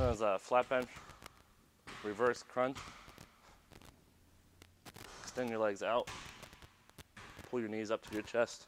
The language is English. There's a flat bench, reverse crunch. Extend your legs out. Pull your knees up to your chest.